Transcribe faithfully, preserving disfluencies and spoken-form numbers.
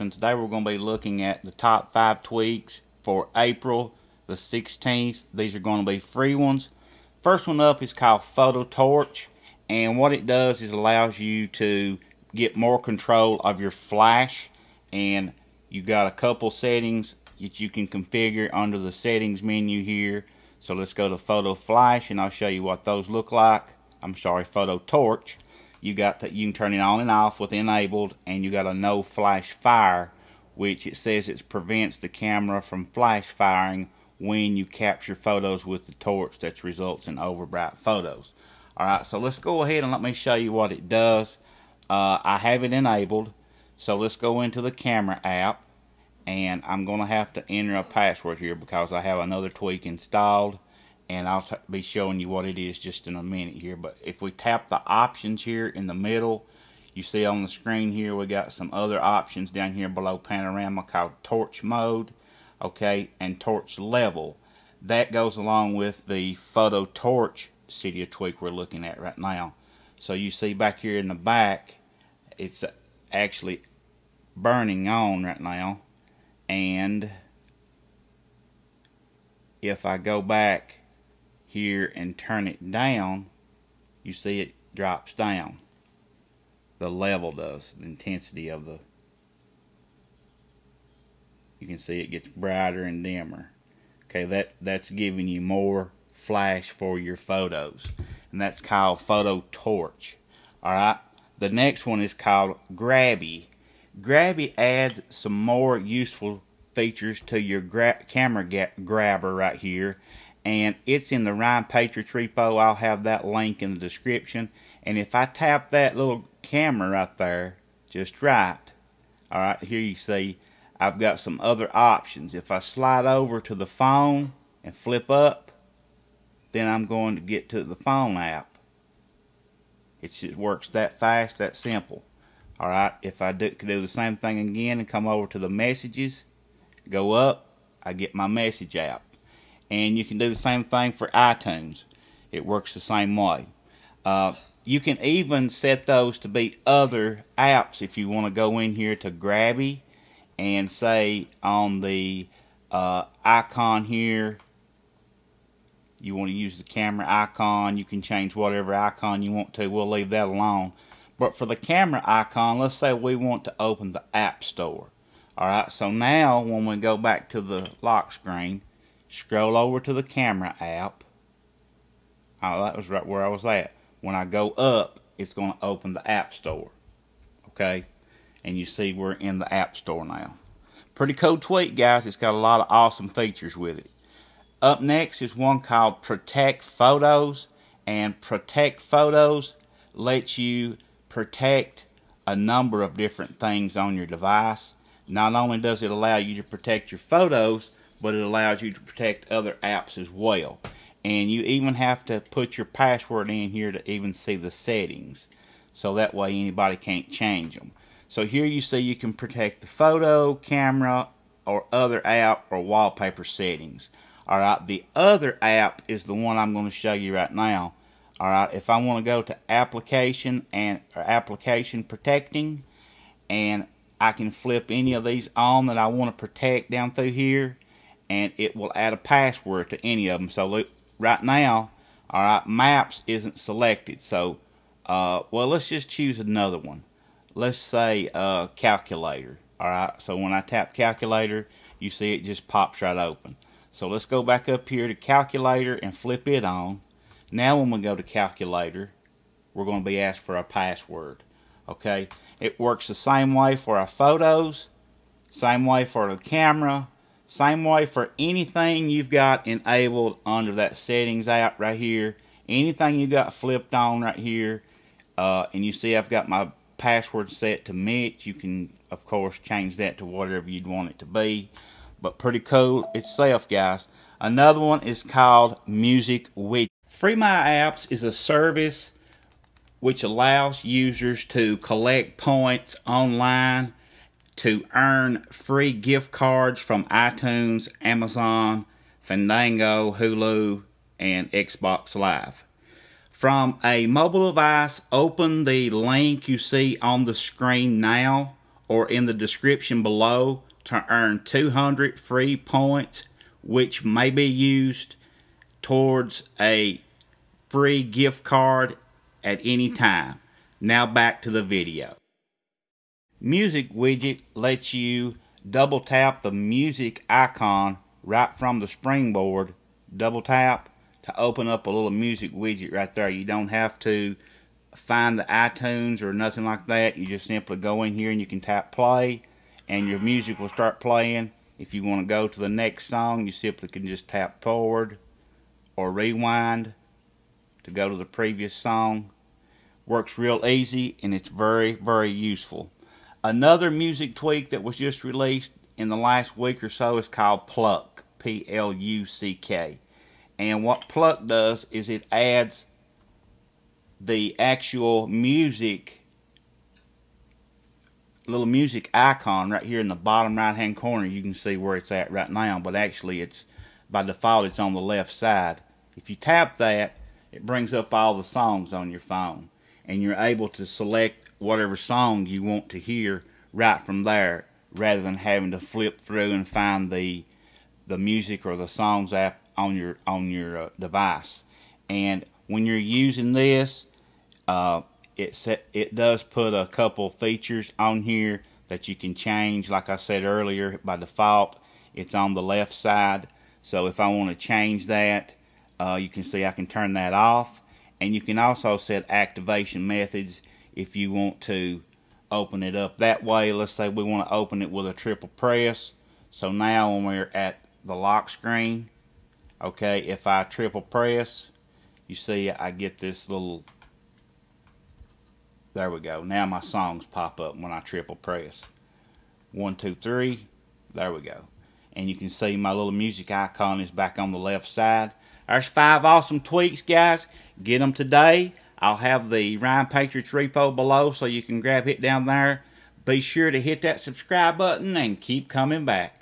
chapter, and today we're going to be looking at the top five tweaks for April the sixteenth. These are going to be free ones. First one up is called Photo Torch, and what it does is allows you to get more control of your flash, and you got a couple settings that you can configure under the settings menu here. So let's go to Photo Flash, and I'll show you what those look like. I'm sorry, Photo Torch. You got that you can turn it on and off with enabled, and you got a no flash fire, which it says it prevents the camera from flash firing when you capture photos with the torch. That results in overbright photos. Alright, so let's go ahead and let me show you what it does. Uh, I have it enabled, so let's go into the camera app, and I'm going to have to enter a password here because I have another tweak installed. And I'll t be showing you what it is just in a minute here. But if we tap the options here in the middle, you see on the screen here we got some other options down here below panorama called torch mode, okay, and torch level. That goes along with the photo torch Cydia tweak we're looking at right now. So you see back here in the back, it's actually burning on right now. And if I go back here and turn it down, you see it drops down. The level does, the intensity of the, you can see it gets brighter and dimmer. Okay, that that's giving you more flash for your photos, and that's called Photo Torch. All right, the next one is called Grabby. Grabby adds some more useful features to your gra camera grabber right here, and it's in the Ryan Patriot Repo. I'll have that link in the description. And if I tap that little camera right there, just right, alright, here you see I've got some other options. If I slide over to the phone and flip up, then I'm going to get to the phone app. It just works that fast, that simple. Alright, if I do, do the same thing again and come over to the messages, go up, I get my message app. And you can do the same thing for iTunes. It works the same way. Uh, you can even set those to be other apps if you want to go in here to Grabby and say on the uh, icon here, you want to use the camera icon. You can change whatever icon you want to. We'll leave that alone. But for the camera icon, let's say we want to open the App Store. Alright, so now when we go back to the lock screen, scroll over to the camera app. Oh, that was right where I was at. When I go up, it's going to open the App Store. Okay? And you see we're in the App Store now. Pretty cool tweak, guys. It's got a lot of awesome features with it. Up next is one called Protect Photos. And Protect Photos lets you protect a number of different things on your device. Not only does it allow you to protect your photos, but it allows you to protect other apps as well. And you even have to put your password in here to even see the settings, so that way anybody can't change them. So here you see you can protect the photo, camera, or other app or wallpaper settings. Alright, the other app is the one I'm going to show you right now. Alright, if I want to go to application and or application protecting, and I can flip any of these on that I want to protect down through here, and it will add a password to any of them. So look, right now, all right, Maps isn't selected. So, uh, well, let's just choose another one. Let's say uh, Calculator. All right, so when I tap Calculator, you see it just pops right open. So let's go back up here to Calculator and flip it on. Now when we go to Calculator, we're going to be asked for a password. Okay, it works the same way for our photos, same way for the camera, same way for anything you've got enabled under that settings app right here. Anything you got flipped on right here. Uh, and you see I've got my password set to Mitch. You can, of course, change that to whatever you'd want it to be. But pretty cool itself, guys. Another one is called Music Widget. Free My Apps is a service which allows users to collect points online to earn free gift cards from iTunes, Amazon, Fandango, Hulu, and Xbox Live. From a mobile device, open the link you see on the screen now, or in the description below to earn two hundred free points, which may be used towards a free gift card at any time. Now back to the video. Music Widget lets you double tap the music icon right from the springboard. Double tap to open up a little music widget right there. You don't have to find the iTunes or nothing like that. You just simply go in here and you can tap play and your music will start playing. If you want to go to the next song, you simply can just tap forward or rewind to go to the previous song. Works real easy and it's very, very useful. Another music tweak that was just released in the last week or so is called Pluck, P L U C K. And what Pluck does is it adds the actual music, little music icon right here in the bottom right hand corner. You can see where it's at right now, but actually it's by default it's on the left side. If you tap that, it brings up all the songs on your phone and you're able to select whatever song you want to hear right from there rather than having to flip through and find the the music or the songs app on your on your uh, device. And when you're using this, uh, it set, it does put a couple features on here that you can change. Like I said earlier, by default, it's on the left side. So if I want to change that, uh, you can see I can turn that off. And you can also set activation methods if you want to open it up that way. Let's say we want to open it with a triple press. So now when we're at the lock screen, okay, if I triple press, you see I get this little, there we go, now my songs pop up when I triple press. One, two, three, there we go. And you can see my little music icon is back on the left side. There's five awesome tweaks, guys. Get them today. I'll have the Ryan Patriot Repo below so you can grab it down there. Be sure to hit that subscribe button and keep coming back.